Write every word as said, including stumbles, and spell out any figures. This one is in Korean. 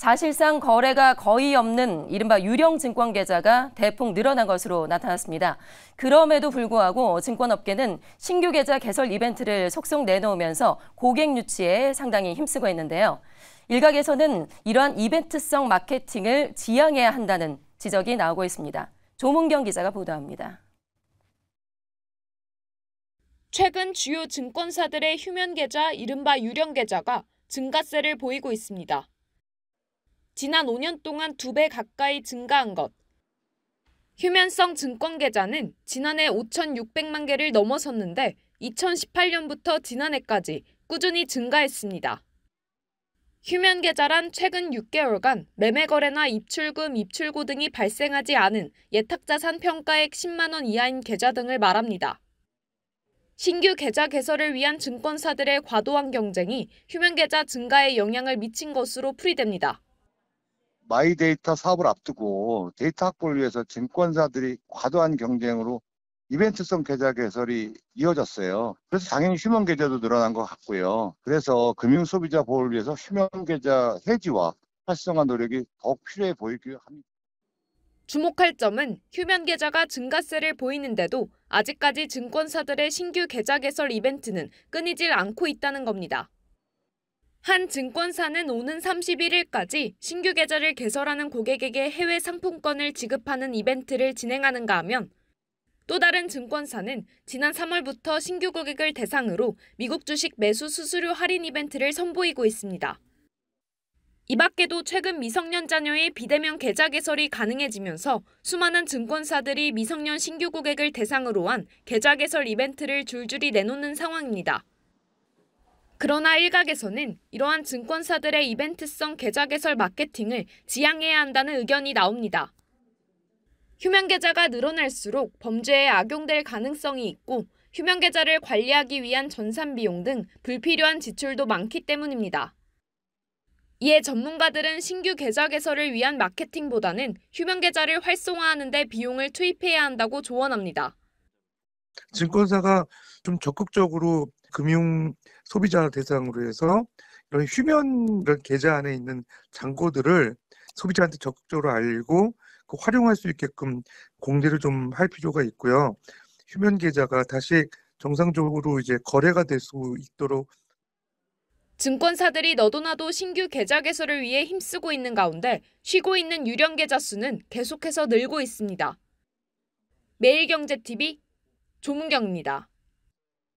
사실상 거래가 거의 없는 이른바 유령 증권 계좌가 대폭 늘어난 것으로 나타났습니다. 그럼에도 불구하고 증권업계는 신규 계좌 개설 이벤트를 속속 내놓으면서 고객 유치에 상당히 힘쓰고 있는데요. 일각에서는 이러한 이벤트성 마케팅을 지양해야 한다는 지적이 나오고 있습니다. 조문경 기자가 보도합니다. 최근 주요 증권사들의 휴면 계좌, 이른바 유령 계좌가 증가세를 보이고 있습니다. 지난 오 년 동안 두 배 가까이 증가한 것. 휴면성 증권 계좌는 지난해 오천육백만 개를 넘어섰는데 이천십팔 년부터 지난해까지 꾸준히 증가했습니다. 휴면 계좌란 최근 육 개월간 매매 거래나 입출금, 입출고 등이 발생하지 않은 예탁자산 평가액 십만 원 이하인 계좌 등을 말합니다. 신규 계좌 개설을 위한 증권사들의 과도한 경쟁이 휴면 계좌 증가에 영향을 미친 것으로 풀이됩니다. 마이데이터 사업을 앞두고 데이터 확보를 위해서 증권사들이 과도한 경쟁으로 이벤트성 계좌 개설이 이어졌어요. 그래서 당연히 휴면 계좌도 늘어난 것 같고요. 그래서 금융 소비자 보호를 위해서 휴면 계좌 해지와 활성화 노력이 더욱 필요해 보이기도 합니다. 주목할 점은 휴면 계좌가 증가세를 보이는데도 아직까지 증권사들의 신규 계좌 개설 이벤트는 끊이질 않고 있다는 겁니다. 한 증권사는 오는 삼십일 일까지 신규 계좌를 개설하는 고객에게 해외 상품권을 지급하는 이벤트를 진행하는가 하면 또 다른 증권사는 지난 삼월부터 신규 고객을 대상으로 미국 주식 매수 수수료 할인 이벤트를 선보이고 있습니다. 이 밖에도 최근 미성년 자녀의 비대면 계좌 개설이 가능해지면서 수많은 증권사들이 미성년 신규 고객을 대상으로 한 계좌 개설 이벤트를 줄줄이 내놓는 상황입니다. 그러나 일각에서는 이러한 증권사들의 이벤트성 계좌 개설 마케팅을 지양해야 한다는 의견이 나옵니다. 휴면 계좌가 늘어날수록 범죄에 악용될 가능성이 있고 휴면 계좌를 관리하기 위한 전산 비용 등 불필요한 지출도 많기 때문입니다. 이에 전문가들은 신규 계좌 개설을 위한 마케팅보다는 휴면 계좌를 활성화하는 데 비용을 투입해야 한다고 조언합니다. 증권사가 좀 적극적으로 금융 소비자 대상으로 해서 이런 휴면 이런 계좌 안에 있는 잔고들을 소비자한테 적극적으로 알리고 그 활용할 수 있게끔 공개를 좀 할 필요가 있고요. 휴면 계좌가 다시 정상적으로 이제 거래가 될 수 있도록 증권사들이 너도나도 신규 계좌 개설을 위해 힘쓰고 있는 가운데 쉬고 있는 유령 계좌 수는 계속해서 늘고 있습니다. 매일경제티비 조문경입니다.